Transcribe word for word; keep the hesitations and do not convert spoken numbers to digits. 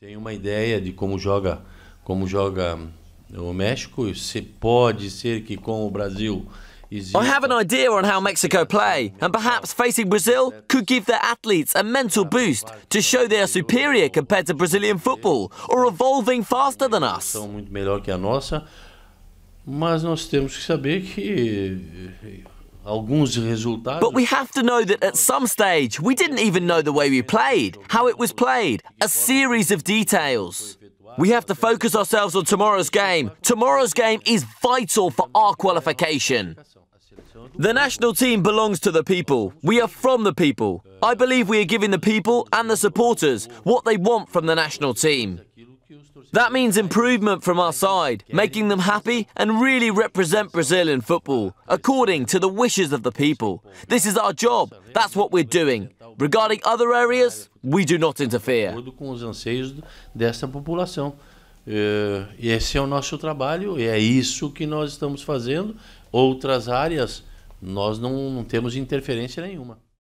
Tem uma ideia de como joga, como joga o México. Se pode ser que com o Brasil. I have an idea on how Mexico play, and perhaps facing Brazil could give their athletes a mental boost to show they are superior compared to Brazilian football, or evolving faster than us. São muito melhor que a nossa, mas nós temos que saber que alguns resultados. But we have to know that at some stage we didn't even know the way we played, how it was played, a series of details. We have to focus ourselves on tomorrow's game. Tomorrow's game is vital for our qualification. The national team belongs to the people. We are from the people. I believe we are giving the people and the supporters what they want from the national team. That means improvement from our side, making them happy and really represent Brazil in football, according to the wishes of the people. This is our job. That's what we're doing. Regarding other areas, we do not interfere. De acordo com os anseios dessa população. E esse é o nosso trabalho, e é isso que nós estamos fazendo. Outras áreas, nós não temos interferência nenhuma.